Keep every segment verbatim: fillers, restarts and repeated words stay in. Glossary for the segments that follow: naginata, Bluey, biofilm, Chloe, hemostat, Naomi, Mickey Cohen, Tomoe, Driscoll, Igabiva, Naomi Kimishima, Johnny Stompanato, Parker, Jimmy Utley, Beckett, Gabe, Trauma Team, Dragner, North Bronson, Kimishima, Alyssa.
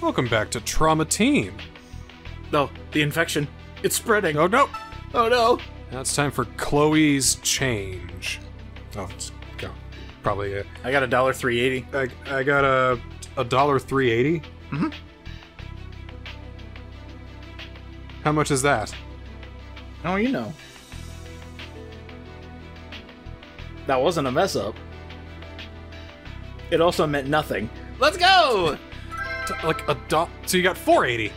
Welcome back to Trauma Team. Oh, the infection. It's spreading. Oh no! Oh no! Now it's time for Chloe's change. Oh, it's go. Probably a, I got a dollar three eighty. I I got a a dollar three eighty? Mm-hmm. How much is that? Oh, you know. That wasn't a mess up. It also meant nothing. Let's go! Like a do- So you got four eighty.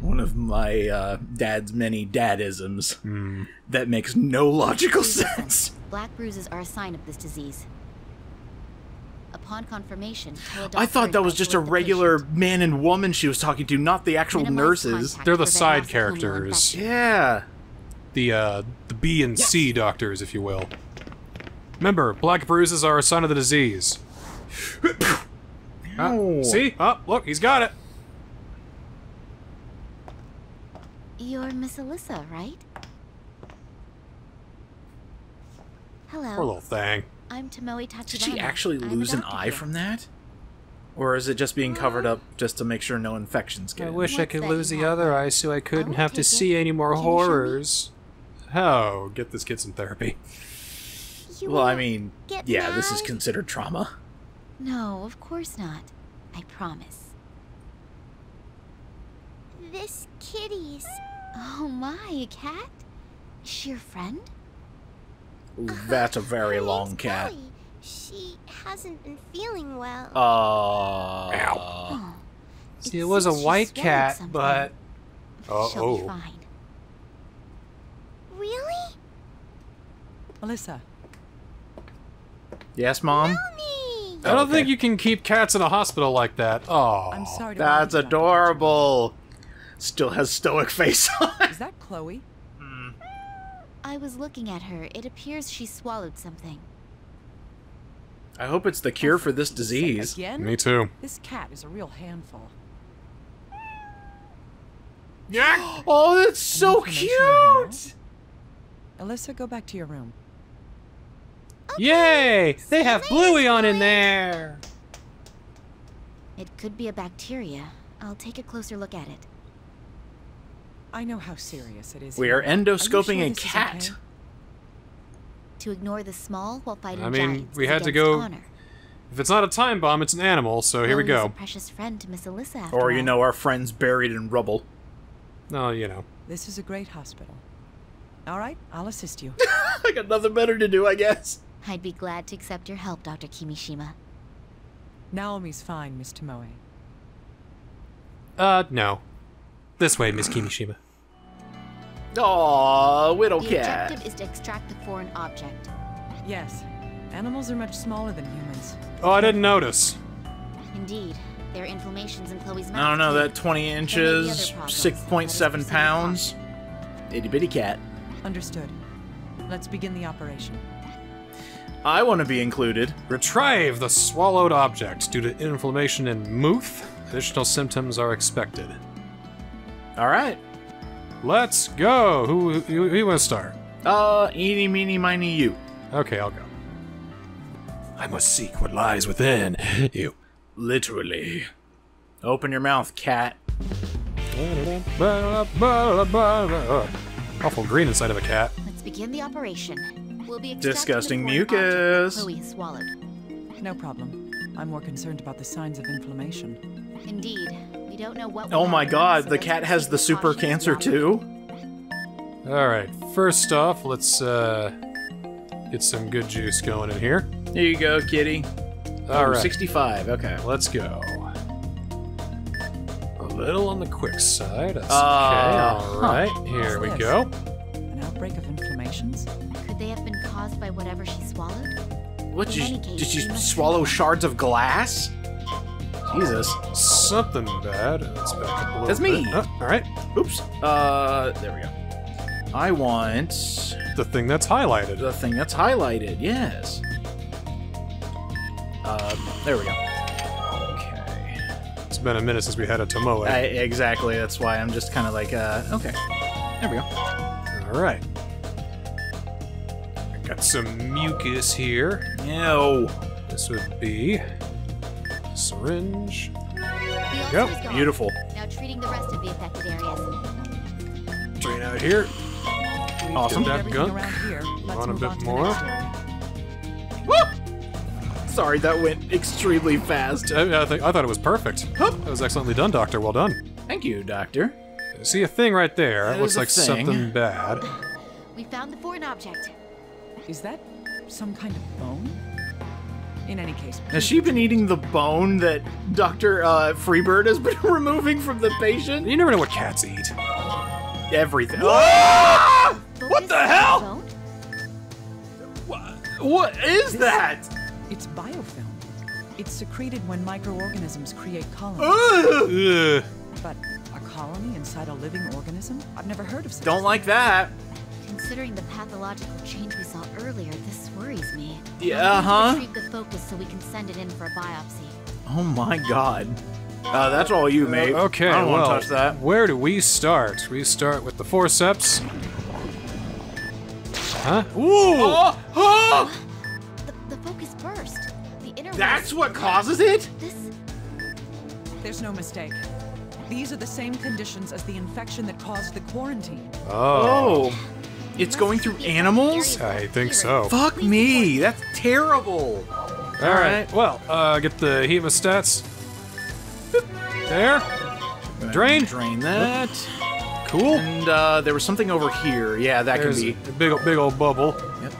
One of my uh, dad's many dadisms. Mm. That makes no logical sense. Black bruises are a sign of this disease. Upon confirmation, I thought that was just a regular man and woman she was talking to, not the actual nurses. They're the side characters. Yeah. The uh, the B and yes. C doctors, if you will. Remember, black bruises are a sign of the disease. No. Uh, see? Oh, look, he's got it. You're Miss Alyssa, right? Hello. Poor little thing. I'm Tomoe. Did she actually lose an eye from that? Or is it just being covered up just to make sure no infections get in? I wish I could lose the other eye so I couldn't have to see any more horrors. Oh, get this kid some therapy. Well, I mean, yeah, this is considered trauma. No, of course not. I promise. This kitty's... Oh my, a cat? Is she your friend? Ooh, that's a very long cat. Chloe. She hasn't been feeling well. Uh, Ow. Oh. See, it, it was a white cat, something. But... Uh-oh. She'll be fine. Really? Alyssa. Yes, Mom? Mommy! I don't okay. think you can keep cats in a hospital like that. Oh, I'm sorry to that's adorable. Still has stoic face on. Is that Chloe? I was looking at her. It appears she swallowed something. I hope it's the cure for this disease. Me too. This cat is a real handful. Yeah. Oh, that's so cute! Alyssa, go back to your room. Okay. Yay! They have Bluey on in there! It could be a bacteria. I'll take a closer look at it. I know how serious it is. We are endoscoping are sure a cat. Okay? To ignore the small while fighting I mean, giants we had to go. Honor. If it's not a time bomb, it's an animal. So Chloe here we go. A precious friend to Miss Alyssa. Or you all. know, our friends buried in rubble. No, oh, you know. This is a great hospital. All right, I'll assist you. I got nothing better to do, I guess. I'd be glad to accept your help, Doctor Kimishima. Naomi's fine, Miss Tomoe. Uh, no. This way, Miss Kimishima. Aw, widow cat. The objective is to extract the foreign object. Yes. Animals are much smaller than humans. Oh, I didn't notice. Indeed. Their inflammation's in Chloe's mouth. I don't know, that twenty inches, six point seven pounds. Itty bitty cat. Understood. Let's begin the operation. I want to be included. Retrieve the swallowed object. Due to inflammation in mouth, additional symptoms are expected. All right. Let's go! Who, who, who wants to start? Uh, eeny, meeny, miny, you. Okay, I'll go. I must seek what lies within you. Literally. Open your mouth, cat. Awful green inside of a cat. Let's begin the operation. We'll be disgusting mucus. Chloe has swallowed. No problem. I'm more concerned about the signs of inflammation. Indeed. We don't know what oh my god, the cat has the super cancer too? Alright, first off, let's uh, get some good juice going in here. Here you go, kitty. Alright. sixty-five, okay. Let's go. A little on the quick side. That's uh, okay, alright. Huh. Here we go. An outbreak of inflammations? Could they have been caused by whatever she swallowed? What, did you, case, did she swallow shards of glass? Jesus. Something bad. Let's back up a little That's bit. me! Oh, alright. Oops. Uh, there we go. I want... The thing that's highlighted. The thing that's highlighted, yes. Um, there we go. Okay. It's been a minute since we had a Tomoe. I, exactly, that's why I'm just kind of like, uh, okay. There we go. Alright. Got some mucus here. Ew. This would be syringe. There we go. Beautiful. Now treating the rest of the affected areas. Drain out here. We've awesome, that gunk. Here. On a bit more. Sorry, that went extremely fast. I, I, th I thought it was perfect. Hup. That was excellently done, Doctor. Well done. Thank you, Doctor. See a thing right there. That it looks like thing. something bad. We found the foreign object. Is that some kind of bone? In any case, has she been eating the bone that Doctor Uh, Freebird has been removing from the patient? You never know what cats eat. Everything. What, what the hell? What, what is this, that? It's biofilm. It's secreted when microorganisms create colonies. Ugh. But a colony inside a living organism? I've never heard of such. Don't like that. Considering the pathological change we saw earlier, this worries me. Yeah, uh-huh. Retrieve the focus so we can send it in for a biopsy. Oh my God. Uh, that's all you, mate. Uh, okay, I don't well, want to touch that. Where do we start? We start with the forceps. Huh? Ooh! Oh, oh. Uh, the, the focus burst. The inner. That's what causes it? This. There's no mistake. These are the same conditions as the infection that caused the quarantine. Oh. oh. It's going through animals? I think so. Fuck me, that's terrible. All right, well, uh, get the hemostats. There. Drain. Drain that. Cool. And uh, there was something over here. Yeah, that There's can be. A big, big old bubble. Yep.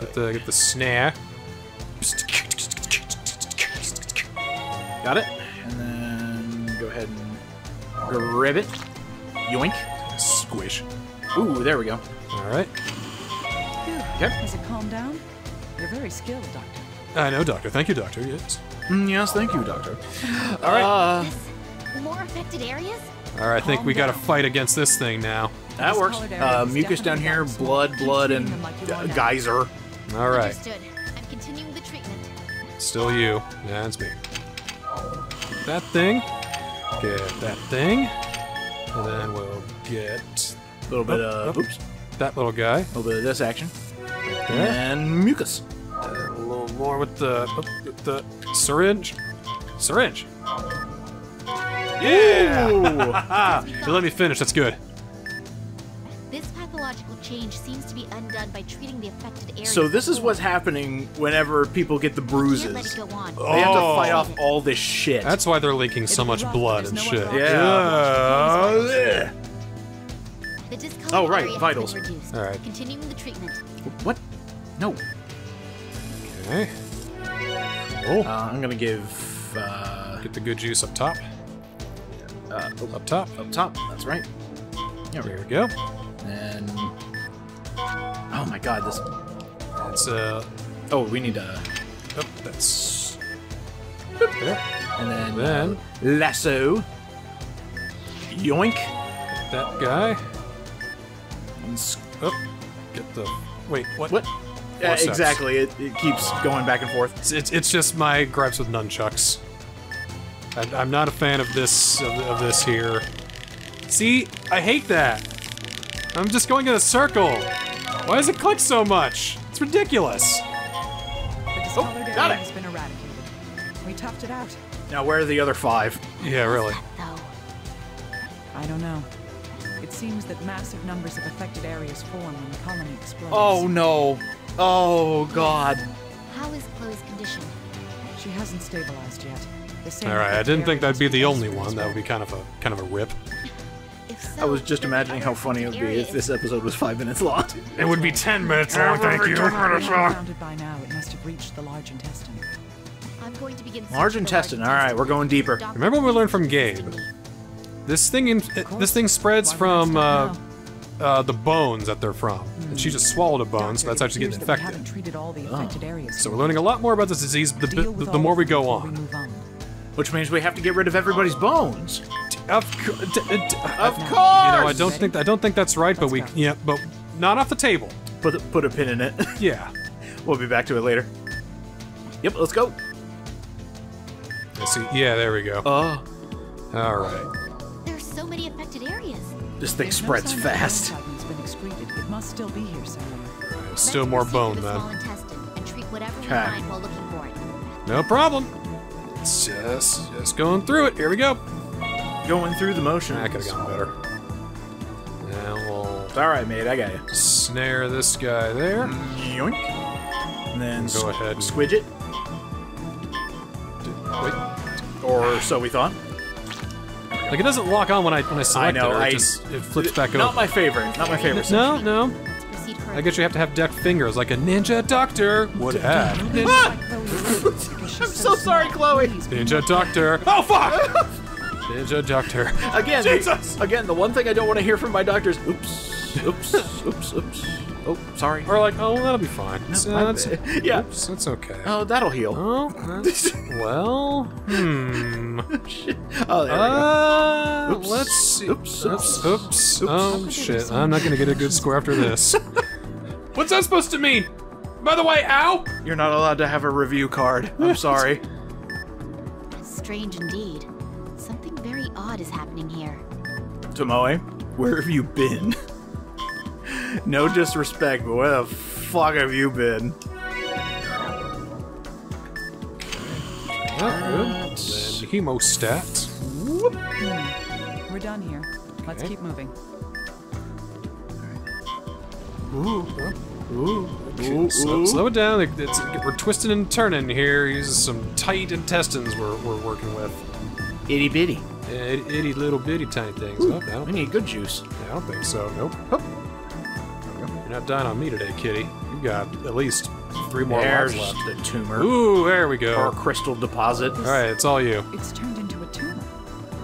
Get the, get the snare. Got it. And then go ahead and grab it. Yoink. Squish. Ooh, there we go. All right. Yep. Has it calmed down? You're very skilled, Doctor. I know, Doctor. Thank you, Doctor. Yes. Mm, yes, thank you, Doctor. All right. Uh, yes. More affected areas? All right, I think Calm we got to fight against this thing now. That works. Uh, mucus down here, blood, blood, and uh, geyser. All right. Understood. I'm continuing the treatment. Still you. That's me. Get that thing. Get that thing. And then we'll get... A little bit oh, of oh, oops, that little guy. A little bit of this action, right and mucus. Uh, a little more with the with the syringe, syringe. Yeah. Let me finish. That's good. This pathological change seems to be undone by treating the affected area. So this is what's happening whenever people get the bruises. Let it go on. Oh. They have to fight off all this shit. That's why they're leaking so much blood and shit. Yeah. Oh, right, vitals. All right. Continuing the treatment. What? No. Okay. Cool. Uh, I'm gonna give. Uh, Get the good juice up top. Uh, oh, up top. Up top. That's right. There we go. And. Oh my God, this. That's uh. Oh, we need a. Oh, that's. There. And then. And then. Lasso. Yoink. That guy. Oh, get the wait. What? What? Yeah, exactly. It, it keeps going back and forth. It's, it's it's just my gripes with nunchucks. I, I'm not a fan of this of, of this here. See, I hate that. I'm just going in a circle. Why does it click so much? It's ridiculous. Oh, got it. Has been eradicated. We topped it out. Now where are the other five? Yeah, really. I don't know. It seems that massive numbers of affected areas form when the colony explodes. Oh no! Oh God! How is Chloe's condition? She hasn't stabilized yet. All right, I didn't think that'd be the only one. That would be kind of a kind of a rip. If so, I was just imagining how funny it would be if this episode was five minutes long. It would be ten minutes long. Thank you. Founded by now, it must have reached the large intestine. I'm going to begin. Large intestine. All right, we're going deeper. Remember what we learned from Gabe. This thing in, this thing spreads from uh, uh, the bones that they're from. Mm. And she just swallowed a bone, so that's actually getting infected. All the infected areas. So we're learning a lot more about this disease the, the, the more we go on. on. Which means we have to get rid of everybody's bones. Of, co d d of course. You know, I don't think I don't think that's right, Let's but we go. yeah, but not off the table. Put put a pin in it. Yeah, we'll be back to it later. Yep, let's go. Let's see. Yeah, there we go. Uh, all right. So many affected areas. This thing spreads fast. It's been excreted. It must still be here somewhere. Still more bone, then. Okay. No problem. It's just, just going through it. Here we go. Going through the motion. That could've gone better. Now we'll... Alright, mate, I got you. Snare this guy there. Yoink. And then go ahead and squidge it. Wait. Or so we thought. Like, it doesn't lock on when I when I select I know, it, or I, it, just, it flips back not over. Not my favorite. Not my favorite. No, no. I guess you have to have duck fingers, like a ninja doctor would have. Ah! I'm so sorry, Chloe. Ninja doctor. Oh, fuck! Ninja doctor. Again, Jesus! Again, the one thing I don't want to hear from my doctor is, oops, oops, oops, oops. Oh, sorry. Or like, oh, that'll be fine. No, so that's, yeah. Oops, that's okay. Oh, that'll heal. Oh, that's, well, hmm. Shit. Oh, there uh, we go. Oops, let's see. Oops, oops, oops. oops. oops. Oh, shit. I'm not going to get a good score after this. What's that supposed to mean? By the way, ow! You're not allowed to have a review card. I'm sorry. Strange indeed. Something very odd is happening here. Tomoe, where have you been? No disrespect, but where the fuck have you been? Uh, Hemostat. Whoop. We're done here. Okay. Let's keep moving. Ooh, ooh, ooh, slow, ooh. Slow it down. It's, we're twisting and turning here. These some tight intestines we're, we're working with. Itty bitty. It, itty little bitty tiny things. Ooh, oh, I need good juice. I don't think so. Nope. Oh. You're not dying on me today, kitty. You got at least three more lives left. There's the tumor. Ooh, there we go. Or crystal deposit. All right, it's all you. It's turned into a tumor.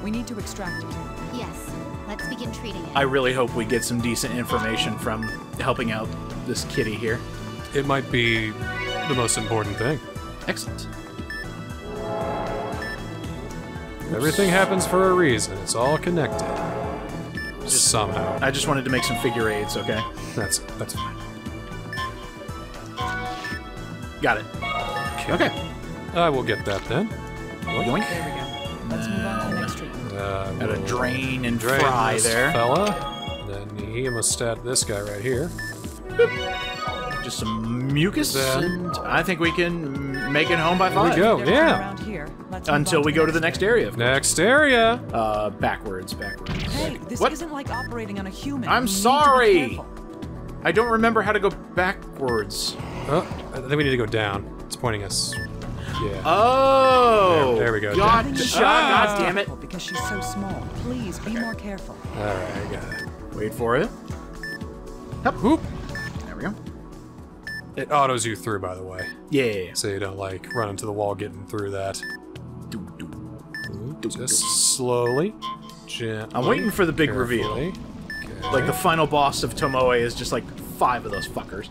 We need to extract it. Yes, let's begin treating it. I really hope we get some decent information from helping out this kitty here. It might be the most important thing. Excellent. Oops. Everything happens for a reason. It's all connected. Just, somehow. I just wanted to make some figure eights, okay? That's that's fine. Got it. Kay. Okay. I will get that then. Yoink. There we go. Let's move on to the next street. Uh, Got we'll a drain and drain fry this there. Fella. Then he must stab this guy right here. Boop. Just some mucus, then. And I think we can make it home by five. There we go. Yeah. Let's Until we go to the next area. Of next area. Uh, backwards, backwards. Hey, this what? isn't like operating on a human. I'm sorry. I don't remember how to go backwards. Oh, I think we need to go down. It's pointing us. Yeah. Oh. There, there we go. God, oh. God damn it. Because she's so small. Please be okay. more careful. All right, I got it. Wait for it. Hup, hoop. There we go. It autos you through, by the way. Yeah. So you don't like run into the wall getting through that. Just slowly, gently. I'm waiting for the big carefully. reveal. Okay. Like the final boss of Tomoe is just like five of those fuckers.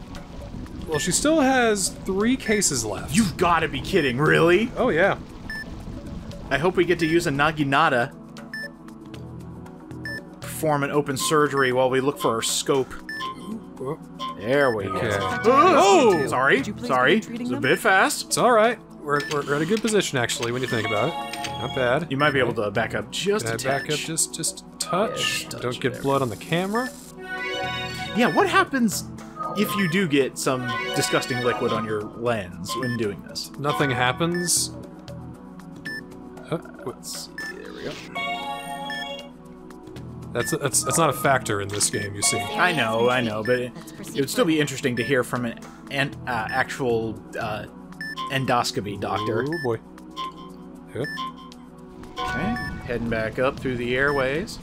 Well, she still has three cases left. You've got to be kidding, really? Oh yeah. I hope we get to use a naginata. Perform an open surgery while we look for our scope. There we okay. go. Oh, sorry, sorry. It's a bit fast. It's all right. We're, we're in a good position, actually, when you think about it. Not bad. You might be able to back up just a touch. Back up just, just touch. Yeah, touch. Don't get blood on the camera. Yeah, what happens if you do get some disgusting liquid on your lens when doing this? Nothing happens. Oh, let's see. There we go. That's, that's, that's not a factor in this game, you see. I know, I know, but it, it would still be interesting to hear from an, an uh, actual uh, endoscopy doctor. Oh, boy. Good. Okay, heading back up through the airways.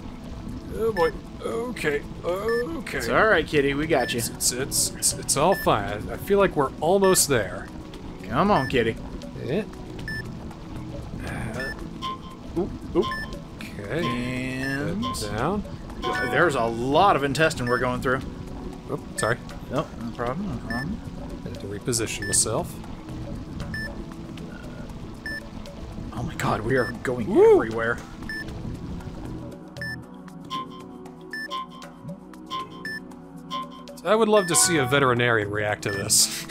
Oh boy. Okay. Okay. It's all right, kitty. We got you. It's it's, it's it's it's all fine. I feel like we're almost there. Come on, kitty. Yeah. Uh, oop, oop. Okay. And down. There's a lot of intestine we're going through. Oh, sorry. No, no problem. No problem. I had to reposition myself. Oh my god, we are going Woo. everywhere. I would love to see a veterinarian react to this.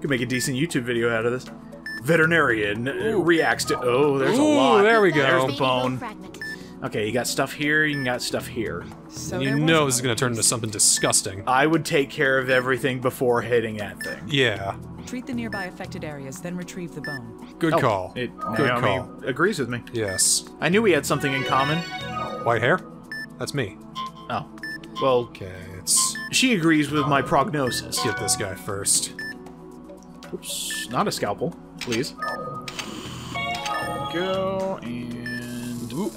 Could make a decent YouTube video out of this. Veterinarian Ooh. reacts to... Oh, there's Ooh, a lot. There we go. There's the bone. Okay, you got stuff here, you got stuff here. So you know this is going to turn into something disgusting. I would take care of everything before hitting that thing. Yeah. Treat the nearby affected areas, then retrieve the bone. Good oh, call. It, Good Naomi call. Agrees with me. Yes. I knew we had something in common. White hair? That's me. Oh. Well. Okay. It's. She agrees with my prognosis. Get this guy first. Oops. Not a scalpel, please. Go and. Ooh.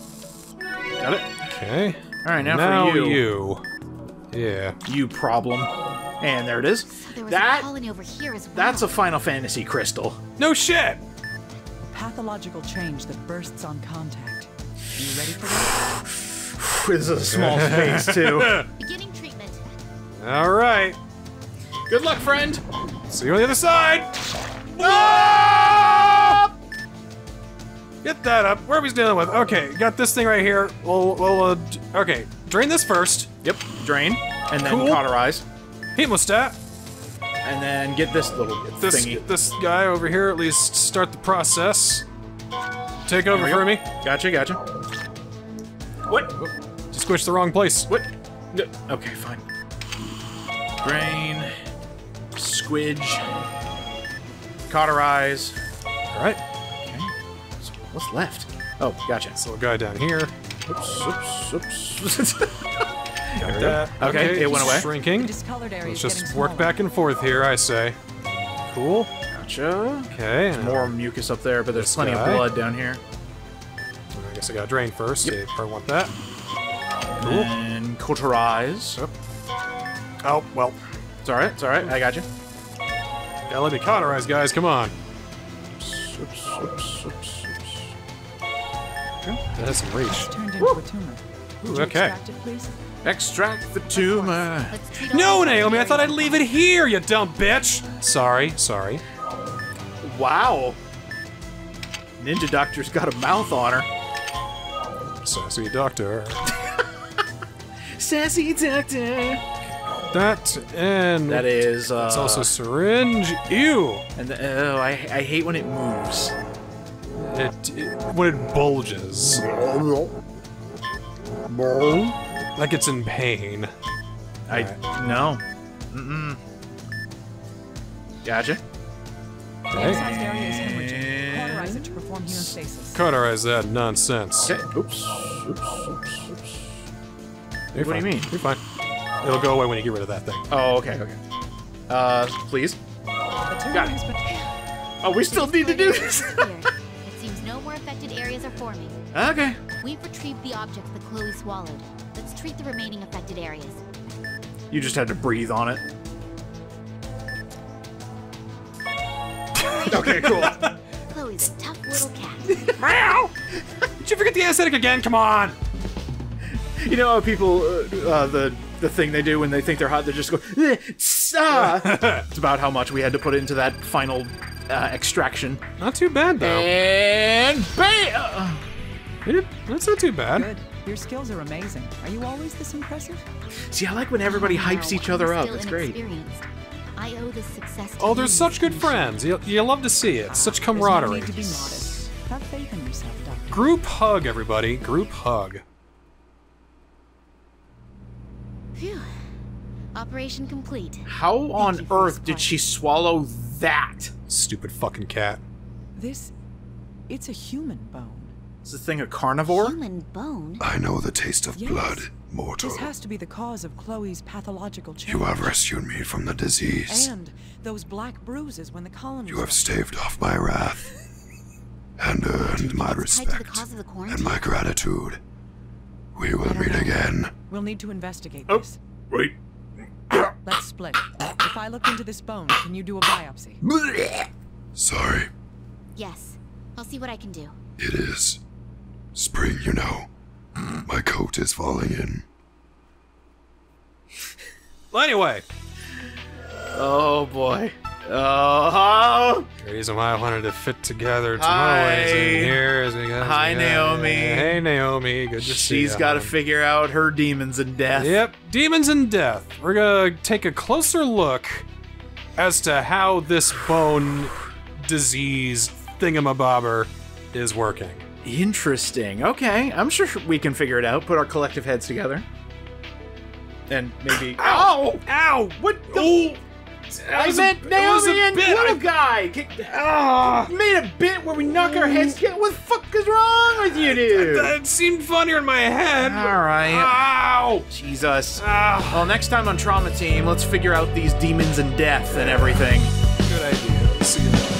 Got it. Okay. All right, now, now for you. you. Yeah. You problem. And there it is. So there was that, a colony over here as well. That's a Final Fantasy crystal. No shit! Pathological change that bursts on contact. Are you ready for that? This is a small space, too. Beginning treatment. All right. Good luck, friend. See you on the other side. Ah! Get that up. Where are we dealing with? Okay, got this thing right here. We'll, we'll uh, okay, drain this first. Yep, drain, and then cool. Cauterize. Hemostat. And then get this little this, thingy. Get this guy over here, at least start the process. Take over for me. Gotcha, gotcha. What? Just squished the wrong place. What? No. Okay, fine. Drain. Squidge. Cauterize. Alright. Okay. So what's left? Oh, gotcha. This little guy down here. Oops, oops, oops. Got that. Okay, okay, it went away. Shrinking. Let's just work back and forth here, I say. Cool. Gotcha. Okay. There's more mucus up there, but there's plenty guy. of blood down here. I guess I gotta drain first. Yep. I probably want that. Cool. And cauterize. Oh, oh well. It's alright, it's alright. I got you. Gotta let me cauterize, guys. Come on. Oops, oops, oops, oops. Okay. That has some reach. Turned into a tumor. Ooh, okay. Extract it, please? Extract the tumor. No, Naomi, I thought I'd leave it here, you dumb bitch. Sorry, sorry. Wow. Ninja Doctor's got a mouth on her. Sassy Doctor. Sassy Doctor. That and that is. Uh, that's also syringe. Ew. And the, oh, I I hate when it moves. It, it when it bulges. Like it's in pain. I right. no. Mm-mm. Gotcha. Cauterize that nonsense. Okay. Oops. Oops. Oops. Oops. You're what fine. do you mean? You're fine. It'll go away when you get rid of that thing. Oh, okay, okay. Uh, please. Got it. Oh, we still need to do this. It seems no more affected areas are forming. Okay. We've retrieved the object that Chloe swallowed. Let's treat the remaining affected areas. You just had to breathe on it. Okay, cool. Chloe's a tough little cat. Meow! Did you forget the anesthetic again? Come on! You know how people, uh, uh, the the thing they do when they think they're hot, they just go, eh, tss, ah. It's about how much we had to put into that final uh, extraction. Not too bad, though. And bam! It, that's not too bad. Good. Your skills are amazing. Are you always this impressive? See, I like when everybody oh, hypes no, each other I'm up. It's great. I owe this success to oh, they're such good friends. You, you love to see it. Such camaraderie. No need to be modest. Have faith in yourself, Doctor. Group hug, everybody. Group hug. Phew. Operation complete. How Thank on earth did she swallow that? Stupid fucking cat. This, it's a human bone. Is this thing a carnivore? Human bone? I know the taste of yes. blood, mortal. This has to be the cause of Chloe's pathological change. You have rescued me from the disease. And those black bruises when the colony. You have staved off my wrath. And earned my respect. And my gratitude. We will meet know. again. We'll need to investigate oh, this. Wait. Let's split. If I look into this bone, can you do a biopsy? Sorry. Yes. I'll see what I can do. It is. Spring, you know. My coat is falling in. Well, anyway. Oh boy. Oh. The reason why I wanted to fit together tomorrow is in here is because. Hi, Naomi. Hey, Naomi. Good to She's see you. She's got to figure out her demons and death. Yep, demons and death. We're gonna take a closer look as to how this bone disease thingamabobber is working. Interesting. Okay, I'm sure we can figure it out. Put our collective heads together. and maybe. Ow! Ow! What? The... I meant a, Naomi and bit. Little I... guy. Get... Ah. Made a bit where we knock our heads together. What the fuck is wrong with you, dude? That seemed funnier in my head. All right. Ow! Jesus. Ow. Well, next time on Trauma Team, let's figure out these demons and death and everything. Good idea. See you.